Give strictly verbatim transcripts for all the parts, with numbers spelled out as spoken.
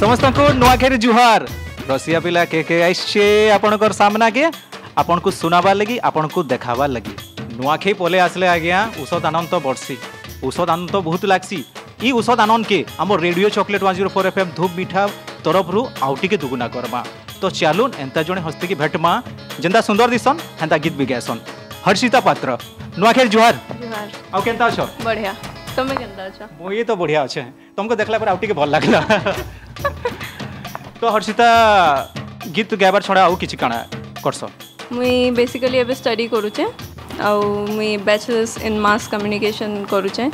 समस्त को नुआखेर जुहार रसिया पिला के के आइसे आपनकर सामना के आपन को सुनाबार लगी आपन को देखाबार लगी नुआखे पले आसले आज्ञा उषद आनंद बर्षी उषद आनंद बहुत लागसी ई उषद आनंद के आम radio chocolate one O four FM धूप मीठा तरफ रु आउटिके दुगुना करमा। तो चलून एंता जणे हस्ती की भेटमा जेंदा सुंदर दिसन हेंता गीत भी गायसन। हर्षिता पात्र नुआखेर जुहार जुहार आ केंता आछो? बढ़िया, तमे केंता आछो? मोये तो बढ़िया आछे, तुमको देखला पर आउटिके भल लागला। तो हर्षिता गीत गायबार छड़ा आउ किछि काना करसो? मुई बेसिकली एबे स्टडी करूचे आ मुई बैचलर्स इन मास कम्युनिकेशन करूचे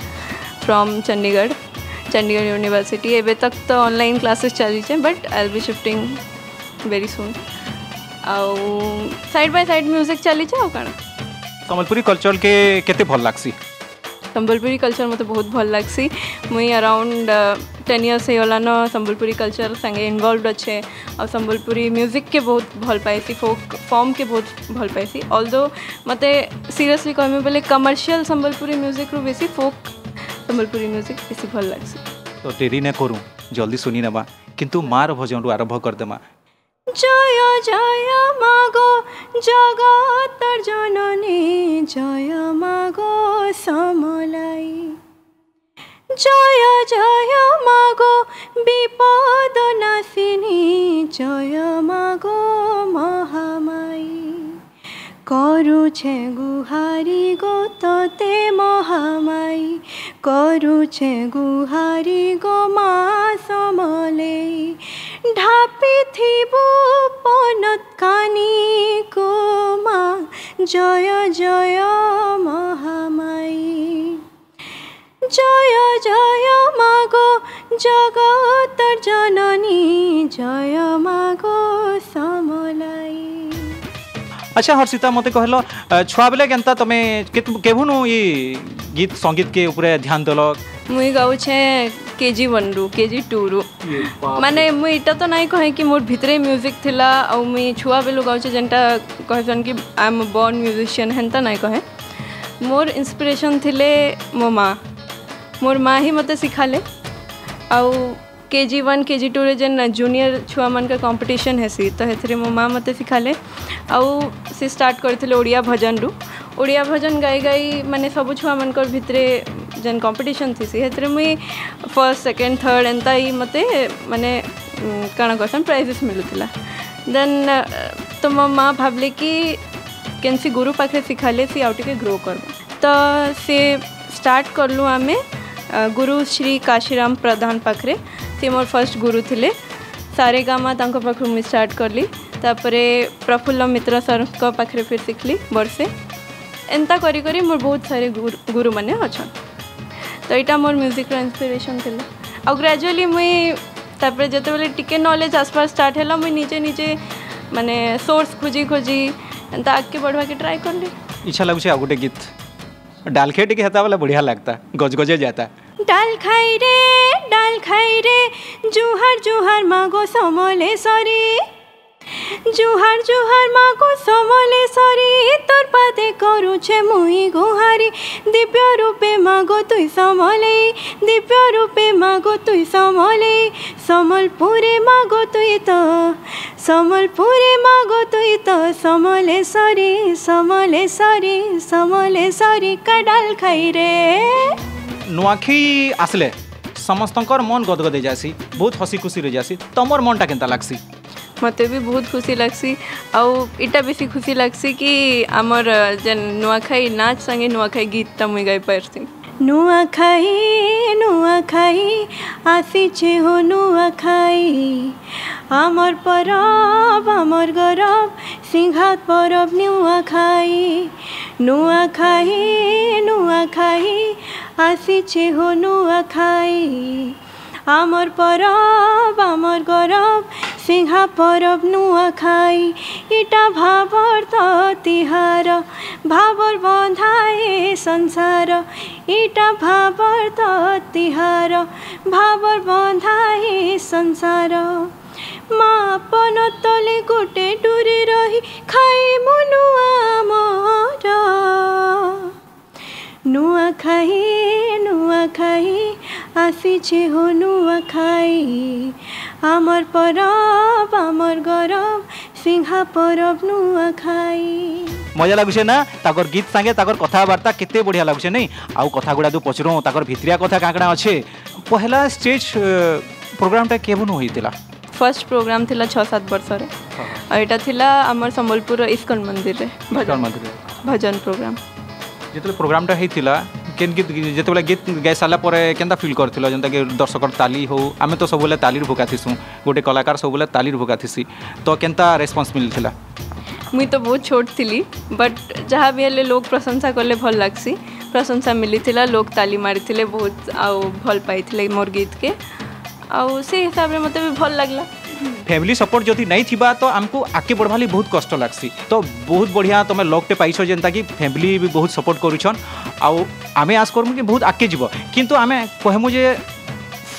फ्रॉम चंडीगढ़ चंडीगढ़ यूनिवर्सिटी। एबे तक तो ऑनलाइन क्लासेस चलीचे but I will be shifting very soon. आ साइड बाय साइड म्यूजिक चलीचे आ काना। संबलपुरी कल्चर के केते भल लागसी? संबलपुरी कल्चर मते बहुत भल लागसी। मुई अराउंड टेन इयर्स होगा ना संबलपुरी कल्चर संगे इन्वॉल्वड अच्छे और संबलपुरी म्यूजिक के बहुत भल पाएसी, फोक फॉर्म के बहुत भल पाएसी। ऑल्दो मते सीरियसली कहमे बोले कमर्शियल संबलपुरी म्यूजिक रु बेसी फोक संबलपुरी म्यूजिक बेसी भल लागसी। तो तेरी ने करूँ जल्दी सुनी नबा किंतु मार भजन रु आरंभ कर देमा। जय जय मागो जगत जननी जय मागो समलाई जय जय मागो विपद नाशिनी जय मागो महामाई करूछे गुहारी गो ते महामाई करूछे गुहारी गो मा समले ढापी थी पनत्कानी को माँ जय जय महामाई जय जय मागो जगत जननी जय मागो समलाई। अच्छा हर्षिता मते कहलो छुआ बेले केनता तमे केभुनु ई गीत संगीत के ऊपर ध्यान दलो? मुई गाउछे केजी वन रु केजी टू रु माने मुई इटा तो नहीं कहे कि मोर भितरे म्यूजिक थिला और मुई छुआ बेलू गाउछे जेनटा कहसन कि आई एम बोर्न म्यूजिशियन हेनता नहीं कहे। मोर इंस्पिरेशन थिले मो माँ, मोर माँ ही मते सिखाले। आउ केजी वन केजी टू रे जेन जूनियर छुआ मन का कंपटीशन हेसी तो हेथरे मो माँ मते सिखाले। आउ से स्टार्ट करथिले ओडिया भजन रु। ओडिया भजन गाई गाई माने सब छुआ मन कर भितरे जन कंपटीशन थी से मुई फर्स्ट सेकेंड थर्ड एंता ही मते माने कण कहसन प्राइजेस मिलूला। देन तो मो माँ भावले कि केनसी गुरु पाखे सिखाले सी आउटे ग्रो कर तो से स्टार्ट करलु आम गुरु श्री काशीराम प्रधान पाखे से मोर फर्स्ट गुरु थिले। सारे गामा तांको पाखरु मुई स्टार्ट करली तापरे प्रफुल्ल मित्र सर को पाखे फिर सिखली बर्षे एंता करी करी मोर बहुत सारे गुरु गुरु माने अच्छा। तो यहाँ मोर म्यूजिक इंस्पिरेशन थी आ ग्रेजुअली मुई तापर जिते टिके नॉलेज आसपास स्टार्ट है मुझे निजे निजे माने सोर्स खोजी खोजी एंता आगे बढ़वा के ट्राई करली। इच्छा लगुचे आ गोटे गीत डाल खाई टिके हेता वाला बढ़िया लगता गजगजे जाता। डाल खाई रे डाल खाई रे जुहार जुहार मागो समले सरी जुहार जुहार मागो समले सरी तोर पादे करूछे मुई गुहारी दिव्य रूपे मागो तुई समले दिव्य रूपे मागो तुई समले संबलपुरे मागो तुई तो संबलपुरे मागो तुई तो समले सरी समले सरी समले सरी का डाल खाई रे। नुआखी आसले समस्तंकर मन गदगदे जासी बहुत हसी खुशी रे जासी तमर मनटा केनता लागसी? मते भी बहुत खुशी लगसी आउ इटा बेसी खुशी लगसी कि आमर जन नुआखाई नाच संगे नुआखाई गीत मुई गाई पारसी। नुआखाई नुआखाई आसीछे हो नुआखाई आमर परब आमर गरब सिंघात परब नुआखाई नुआखाई नुआखाई आसीछे हो नुआखाई आमर परब आमर गरब सिंहा परब नुआखाई इटा भावर तो तिहार भावर बंधाए संसार इटा भावर तो तिहार भावर बंधाए संसार माँ पन तले गोटे डूरे रही खाई मुनुआ मोर नुआखाई नुआखाई आसी छे हो नुआखाई आमर परब आमर गरब सिंहा परब नुआखाई। मजा लगुचे ना ताकर गीत संगे ताकर कथा वार्ता केते बढ़िया लगुचे नहीं। आउ कथा गुडा जो पचरो ताकर भितरिया कथा काकड़ा अच्छे। पहला स्टेज प्रोग्राम टा केबुन होइतिला? फर्स्ट प्रोग्राम थिला छह सात वर्ष रे और एटा थिला हमर संबलपुर इस्कॉन मंदिर रे भजन मंदिर भजन प्रोग्राम। जेतले प्रोग्राम टा हेतिला केन गीत जेतले गीत गाय साला परे केनता फील करथिलो जनता के दर्शक ताली हो आमे तो सबले तालीर भुका थिसु गोटे कलाकार सबले तालीर भुका थिसी तो केनता रिस्पांस मिलथिला? मुई तो बहुत छोट थिली बट जहा भी हेले लोग प्रशंसा करले भल लागसी प्रशंसा मिलिथिला लोग ताली मारिथिले बहुत आ भल पाइथिले मोर गीत के आउ से हिसाब रे मते भी भल लागला। फैमिली सपोर्ट जदि नहीं थिबा तो हमको आके बढ़वा ले बहुत कष्ट लागसी तो बहुत बढ़िया तुम लोग टे पाइछो जेनता कि फैमिली भी बहुत सपोर्ट करूछन आउ आमे आस करमु कि बहुत आके जीवो किंतु आमे कहमु जे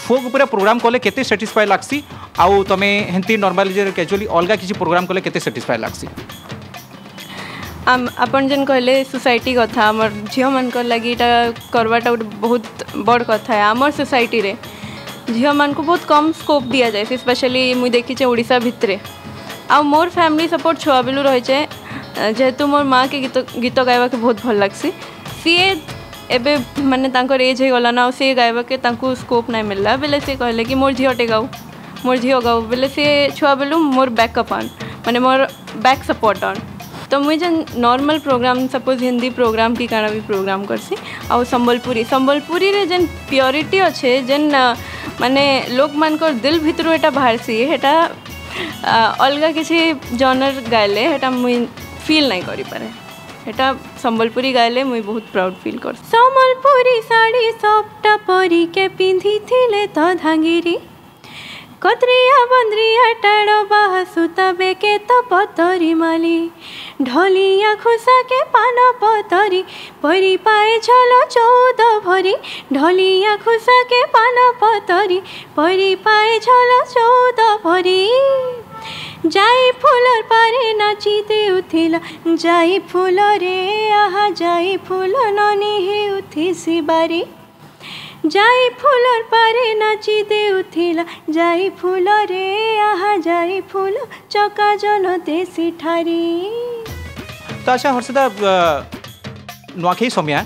फोक ऊपर प्रोग्राम कले केते सैटिस्फाई लागसी आउ तमे हेंती नॉर्मल जे कैजुअली अलगा किसी प्रोग्राम कले केते सैटिस्फाई लागसी? आम अपन जन कहले सोसाइटी कथा हमर झियो मन कर लागि एटा करवाटा बहुत बड़ कथा है हमर सोसाइटी रे झील मान को बहुत कम स्कोप दिया जाए स्पेशली मुझे देखीचे ओडिशा भितरे आ मोर फैमिली सपोर्ट छुआ बेलू रही है जेहेतु मोर माँ के गीत गीत गायबा के बहुत भल लगसी सीए एबे माने तांकर एज हो गला ना सी गायबा के तांको स्कोप नहीं मिलला बेले सी कहले कि मोर झीटे गाऊ मोर झी गाऊ बेले सी छुआ बेलू मोर बैकअप ऑन माने मोर बैक सपोर्ट ऑन तो मुझे जन normal program suppose Hindi program की काना भी प्रोग्राम करसी और संबलपुरी संबलपुरी रे जन प्योरिटी अच्छे जन माने लोक मानकर दिल भितर एटा बाहर सी हेटा अलग किसी जॉनर गायले हेटा मुई फील नहीं करी पारे हेटा संबलपुरी गायले मुई बहुत प्राउड फील कर। संबलपुरी साड़ी सबटा परी के पिंधी थिले तो धांगिरी कतरिया बंद्रिया टाड़ो बाहा सुता बेके तो पतरी माली ढोलिया खुसा के पान पतरी परी पाए झलो चौदह भरी ढोलिया खुसा के पान पतरी परी पाए झलो चौदह भरी जाई फूलर पारे नाची दे उथिला जाई फूल रे आहा जाई फूल ननिहे उथिसी बारी जाई फूलर पारे नाची दे उथिला जाई फूल रे आहा जाई फूल चका जन देसी ठारी। तो अच्छा हर्षिता नुआखाई समिया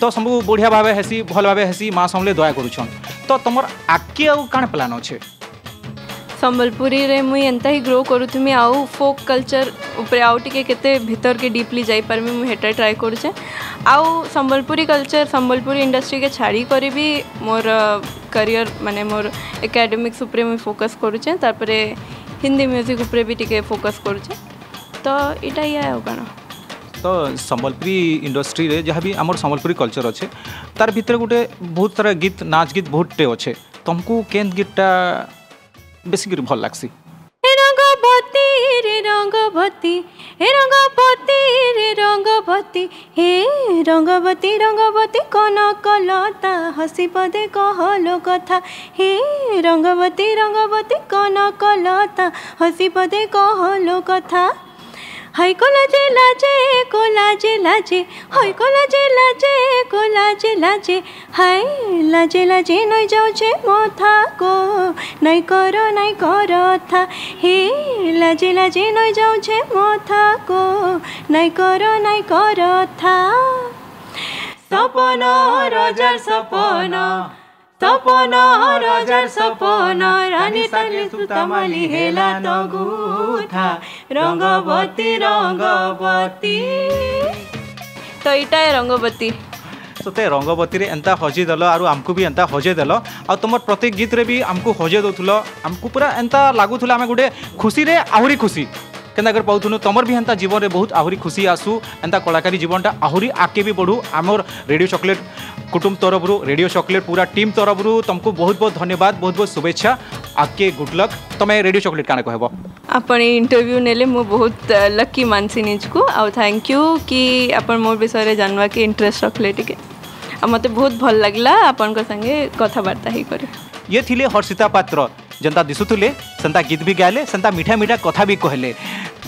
तो सबू बढ़िया भाव हेसी भल भाव हेसी माँ समले दया करुछन तो तुमर आके आउ कान प्लान अच्छे? संबलपुरी रे मुई एंता ही ग्रो करूथमी आउ फोक कल्चर ऊपर आउ टिके केते भीतर के डीपली जाई परमी मुई हेटा ट्राई करूछे आउ संबलपुरी कल्चर संबलपुरी इंडस्ट्री के छाड़ी करी भी मोर करियर माने मोर एकेडमिक्स ऊपर मुई फोकस करूछे तारपरे हिंदी म्यूजिक ऊपर भी टिके फोकस करूछे तो इटा ही है काना। तो संबलपुरी इंडस्ट्री रे जहाँ भी आमर संबलपुरी कल्चर अच्छे तार भीतर गोटे बहुत सारा गीत नाच गीत बहुत टे अच्छे तुमको केन गीतटा बेसी कर भल लागसी? रंगवती रे रंगवती हे रंगवती रे रंगवती हे रंगवती रंगवती कनकलता हसी पदे कहलो कथा हे रंगवती रंगवती कनकलता हसी पदे कहलो कथा हाय कोलाजे लाजे कोलाजे लाजे हाय कोलाजे लाजे कोलाजे लाजे हाय लाजे लाजे नई जाऊे मथा को नई कर नई कर था हे लाजे लाजे नई जाऊे मथा को नई कर नई कर था सपन रजार सपन सपन रजार सपन रानी साली सुता माली हेला तो गुथा रंगवती रंगवती तो इटा है रंगवती सोते रंगवती रे एंता हजे दल आरो हमकू भी एंता हजे दल आ तुमर प्रत्येक गीत रे भी हमकू हजे दोथुलो हमकू पूरा एंता लागुथुला हमें गुडे खुशी रे आहुरी खुशी केना कर पाउथुनु तुमर भी एंता जीवन रे बहुत आहुरी खुशी आसू एंता कलाकारी जीवनटा आहुरी आके भी बढ़ू आमर रेडियो चॉकलेट कुटुंब तरफरू रेडियो चॉकलेट पूरा टीम तरफरू तुमको बहुत बहुत धन्यवाद बहुत बहुत शुभेच्छा आके गुड लक। तुम्हें रेडियो चॉकलेट काने कहबो? अपन इंटरव्यू नेले मु बहुत लकी मानसी निज को और थैंक यू कि अपन मोर विषय रे जानवा के इंटरेस्ट रखले टिके आ मते बहुत भल लगला अपन को संगे कथा वार्ता ही करे। ये थिले हर्षिता पात्र जनता दिसुथुले संता गीत भी गाले संता मीठा मीठा कथा भी कहले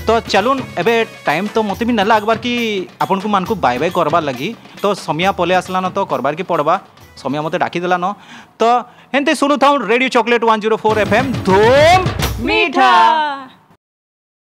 तो चलून एबे टाइम तो मते भी न लागबार कि आपन को मान को बाय बाय करबा लगी तो समिया पले आसला न तो करबार के पड़बा समय मत डाकिदेला न तो हेनते सुनु थाउन radio chocolate one zero four F M धूम मीठा।